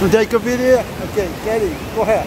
You take a video? Okay, Kelly, go ahead.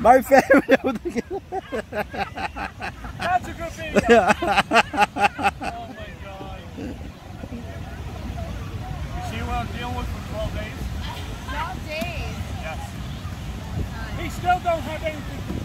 My family. That's a good video. Oh my god. You see what I'm dealing with for 12 days? 12 days? Yes. He still don't have anything to do.